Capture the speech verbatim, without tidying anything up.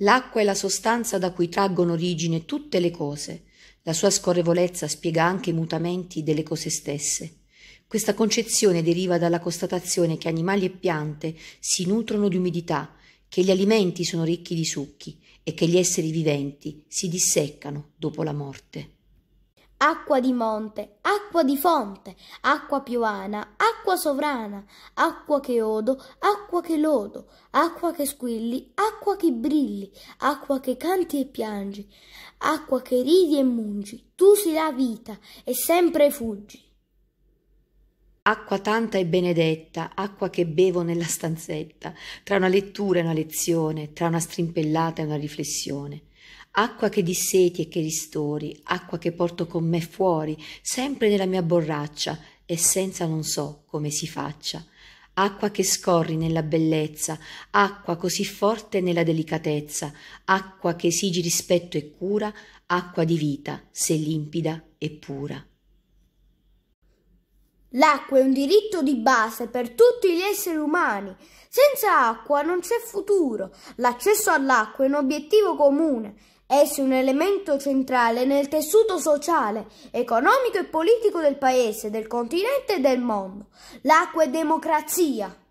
L'acqua è la sostanza da cui traggono origine tutte le cose. La sua scorrevolezza spiega anche i mutamenti delle cose stesse. Questa concezione deriva dalla constatazione che animali e piante si nutrono di umidità, che gli alimenti sono ricchi di succhi e che gli esseri viventi si disseccano dopo la morte. Acqua di monte, acqua di fonte, acqua piovana, acqua sovrana, acqua che odo, acqua che lodo, acqua che squilli, acqua che brilli, acqua che canti e piangi, acqua che ridi e mungi, tu sei la vita e sempre fuggi. Acqua tanta e benedetta, acqua che bevo nella stanzetta, tra una lettura e una lezione, tra una strimpellata e una riflessione. Acqua che disseti e che ristori, acqua che porto con me fuori, sempre nella mia borraccia, e senza non so come si faccia. Acqua che scorri nella bellezza, acqua così forte nella delicatezza, acqua che esigi rispetto e cura, acqua di vita, se limpida e pura. L'acqua è un diritto di base per tutti gli esseri umani. Senza acqua non c'è futuro. L'accesso all'acqua è un obiettivo comune. Essa è un elemento centrale nel tessuto sociale, economico e politico del paese, del continente e del mondo. L'acqua è democrazia.